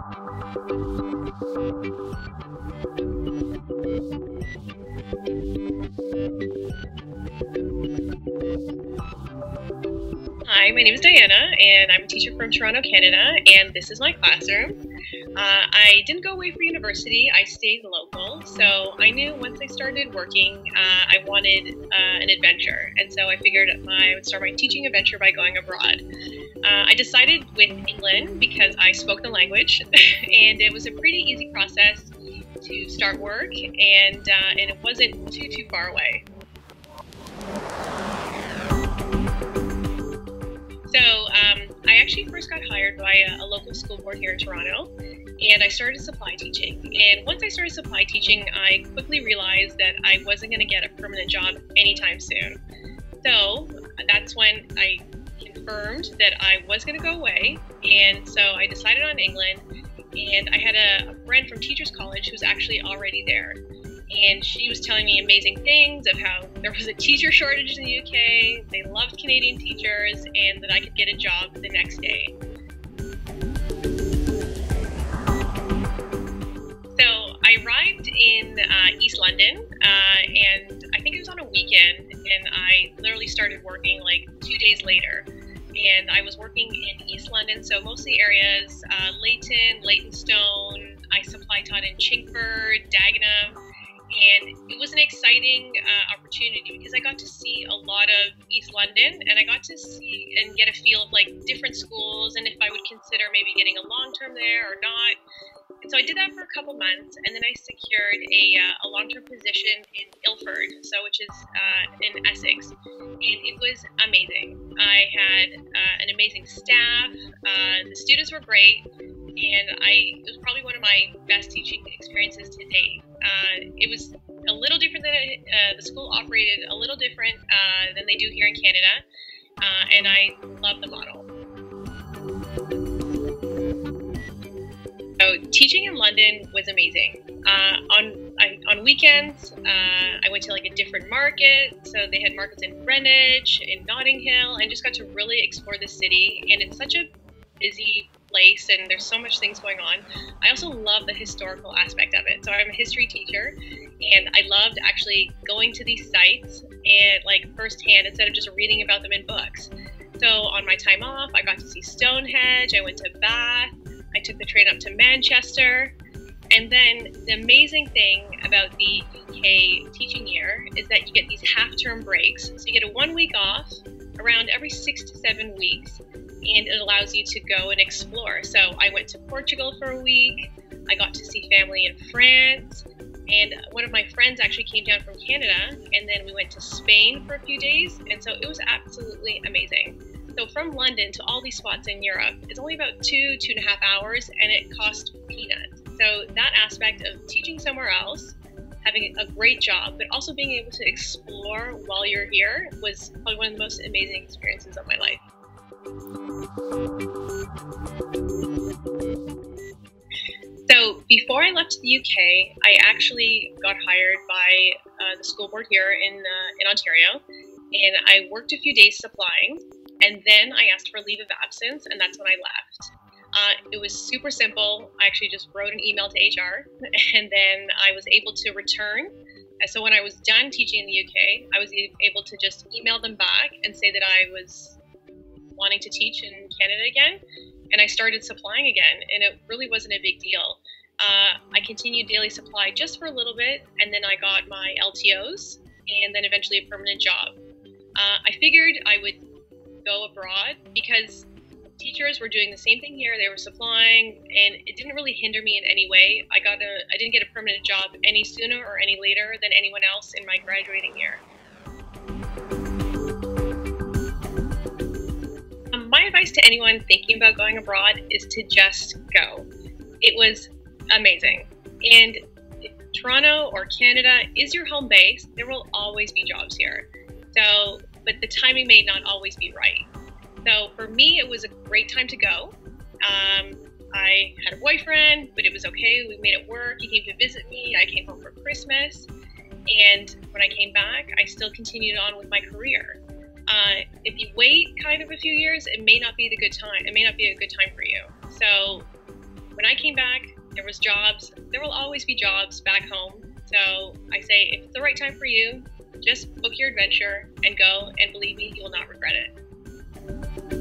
Hi, my name is Diana, and I'm a teacher from Toronto, Canada, and this is my classroom. I didn't go away for university, I stayed local, so I knew once I started working, I wanted an adventure, and so I figured I would start my teaching adventure by going abroad. I decided with England because I spoke the language, and it was a pretty easy process to start work, and it wasn't too far away. So I actually first got hired by a local school board here in Toronto, and I started supply teaching. And once I started supply teaching, I quickly realized that I wasn't going to get a permanent job anytime soon. So that's when I confirmed that I was going to go away, and so I decided on England. And I had a friend from Teachers College who's actually already there, and she was telling me amazing things of how there was a teacher shortage in the UK, they loved Canadian teachers, and that I could get a job the next day. So I arrived in East London, and I think it was on a weekend, and I literally started working like 2 days later. And I was working in East London, so mostly areas Leytonstone, I supply taught in Chingford, Dagenham, and it was an exciting opportunity because I got to see a lot of East London, and I got to see and get a feel of like different schools and if I would consider maybe getting a long term there or not. And so I did that for a couple months, and then I secured a long term position in Ilford, so which is in Essex, and it was amazing. I had an amazing staff, the students were great, and it was probably one of my best teaching experiences to date. It was a little different than the school operated a little different than they do here in Canada, and I love the model. So teaching in London was amazing. On weekends, I went to like a different market, so they had markets in Greenwich, in Notting Hill, and just got to really explore the city, and it's such a busy place and there's so much things going on. I also love the historical aspect of it. So I'm a history teacher, and I loved actually going to these sites and like firsthand instead of just reading about them in books. So on my time off, I got to see Stonehenge, I went to Bath, I took the train up to Manchester. And then the amazing thing about the UK teaching year is that you get these half-term breaks. So you get a 1 week off around every 6 to 7 weeks, and it allows you to go and explore. So I went to Portugal for a week, I got to see family in France, and one of my friends actually came down from Canada, and then we went to Spain for a few days, and so it was absolutely amazing. So from London to all these spots in Europe, it's only about 2.5 hours, and it cost peanuts. So that aspect of teaching somewhere else, having a great job, but also being able to explore while you're here was probably one of the most amazing experiences of my life. So before I left the UK, I actually got hired by the school board here in Ontario, and I worked a few days supplying, and then I asked for leave of absence, and that's when I left. It was super simple. I actually just wrote an email to HR, and then I was able to return. So when I was done teaching in the UK, I was able to just email them back and say that I was wanting to teach in Canada again, and I started supplying again, and it really wasn't a big deal. I continued daily supply just for a little bit, and then I got my LTOs, and then eventually a permanent job. I figured I would go abroad because teachers were doing the same thing here, they were supplying, and it didn't really hinder me in any way. I didn't get a permanent job any sooner or any later than anyone else in my graduating year. My advice to anyone thinking about going abroad is to just go. It was amazing. And if Toronto or Canada is your home base, there will always be jobs here. So, but the timing may not always be right. So for me, it was a great time to go. I had a boyfriend, but it was okay. We made it work. He came to visit me. I came home for Christmas. And when I came back, I still continued on with my career. If you wait kind of a few years, it may not be a good time for you. So when I came back, there was jobs. There will always be jobs back home. So I say, if it's the right time for you, just book your adventure and go, and believe me, you will not regret it.